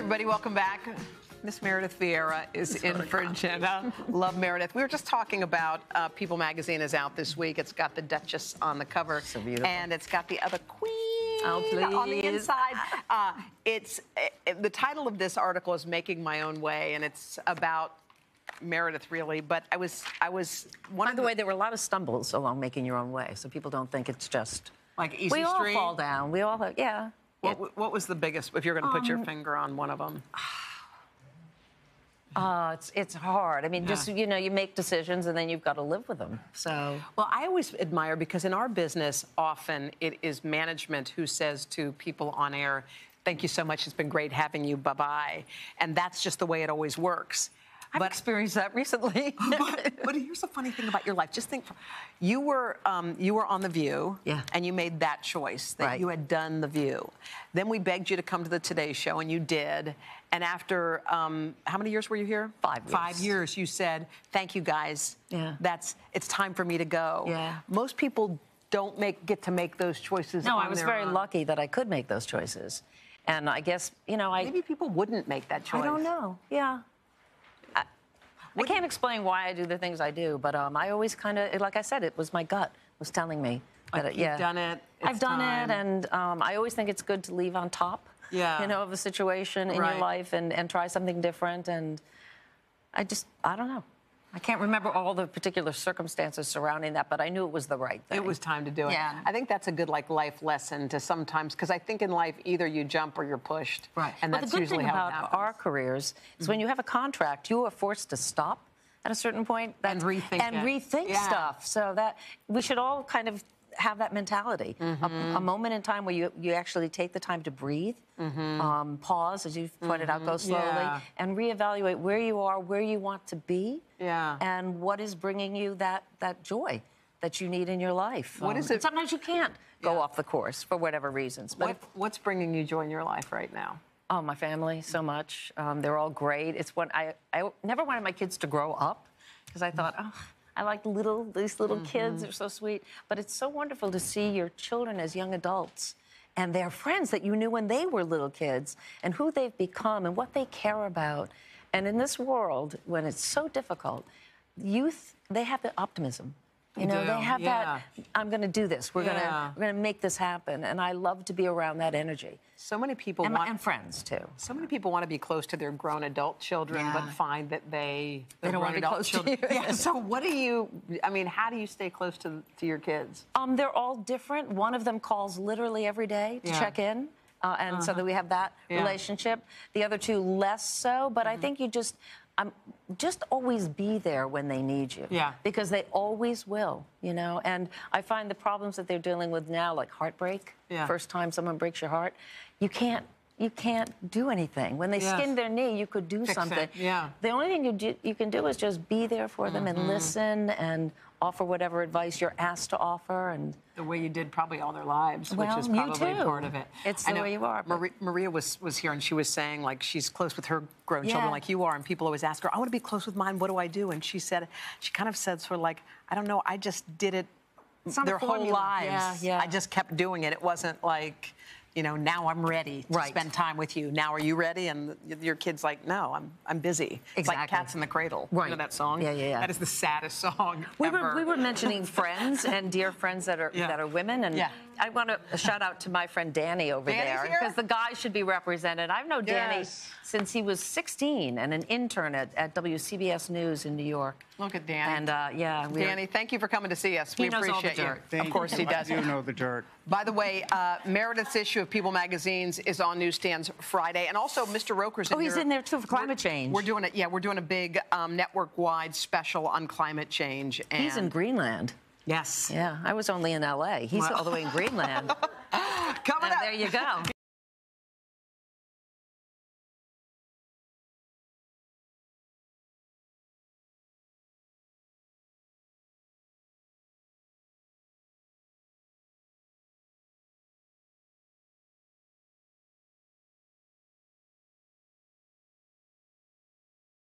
everybody. Welcome back. Miss Meredith Vieira is in for Jenna. Love Meredith. We were just talking about People magazine is out this week. It's got the Duchess on the cover. So beautiful. And it's got the other queen on the inside. The title of this article is Making My Own Way, and it's about Meredith, really. But I was. By the way, there were a lot of stumbles along Making Your Own Way, so people don't think it's just like easy. We all fall down. We all, yeah. What was the biggest? If you're going to put your finger on one of them. It's hard. I mean, just, you know, you make decisions and then you've got to live with them. So, well, I always admire, because in our business, often it is management who says to people on air, "Thank you so much. It's been great having you. Bye-bye." And that's just the way it always works. I've experienced that recently. but here's a funny thing about your life. Just think, you were on The View, and you made that choice that you had done The View. Then we begged you to come to the Today Show, and you did. And after how many years were you here? 5 years. 5 years. You said, "Thank you, guys. Yeah, it's time for me to go." Yeah. Most people don't get to make those choices. No, I was very lucky that I could make those choices, and I guess maybe people wouldn't make that choice. I don't know. Yeah. I can't explain why I do the things I do, but I always kind of, like I said, it was my gut was telling me that I've done it, and I always think it's good to leave on top, of a situation in your life and try something different. And I don't know. I can't remember all the particular circumstances surrounding that, but I knew it was the right thing. It was time to do it. Yeah. I think that's a good life lesson to sometimes, because I think in life either you jump or you're pushed. Right. And that's usually how it happens. The good thing about our careers is when you have a contract, you are forced to stop at a certain point and rethink stuff. So that we should all kind of have that mentality, a moment in time where you actually take the time to breathe, pause, as you've pointed out, go slowly, and reevaluate where you are, where you want to be, and what is bringing you that joy that you need in your life. What is it? Sometimes you can't go off the course for whatever reasons. But what's bringing you joy in your life right now? Oh, my family, so much. They're all great. It's what I never wanted my kids to grow up, because I thought, oh, I like these little kids. They're so sweet. But it's so wonderful to see your children as young adults and their friends that you knew when they were little kids, and who they've become and what they care about. And in this world, when it's so difficult, youth, they have the optimism. You know, they have that, I'm going to do this. We're going to make this happen. And I love to be around that energy. So many people and friends, too. So many people want to be close to their grown adult children, but find that they don't want to be close to you. Yeah, so how do you stay close to your kids? They're all different. One of them calls literally every day to check in. And so that we have that relationship. The other two, less so. But I think you just... just always be there when they need you. Yeah. Because they always will, And I find the problems that they're dealing with now, like heartbreak, first time someone breaks your heart, you can't do anything. When they skin their knee, you could do something. Yeah. The only thing you can do is just be there for them and listen and offer whatever advice you're asked to offer. And the way you did probably all their lives, which is probably part of it. It's the way you are. Maria was here, and she was saying, like, she's close with her grown children like you are, and people always ask her, I want to be close with mine, what do I do? And she kind of said sort of like, I don't know, I just did it their whole lives. Yeah, yeah. I just kept doing it. It wasn't like... now I'm ready to spend time with you. Now, are you ready? And your kid's like, no, I'm busy. Exactly. It's like Cats in the Cradle. Right. You know that song? Yeah, yeah, yeah. That is the saddest song ever. We were mentioning friends and dear friends that are women. And I want to shout out to my friend Danny over there. Because the guy should be represented. I've known Danny since he was 16 and an intern at WCBS News in New York. Look at Danny. And, Danny, thank you for coming to see us. We appreciate you. Of course he does. I do know the dirt. By the way, Meredith's issue of People magazines is on newsstands Friday. And also, Mr. Roker's in there. Oh, he's in there, too, for climate change. We're doing a big network-wide special on climate change. And he's in Greenland. Yes. Yeah, I was only in L.A. He's all the way in Greenland. Coming up. There you go.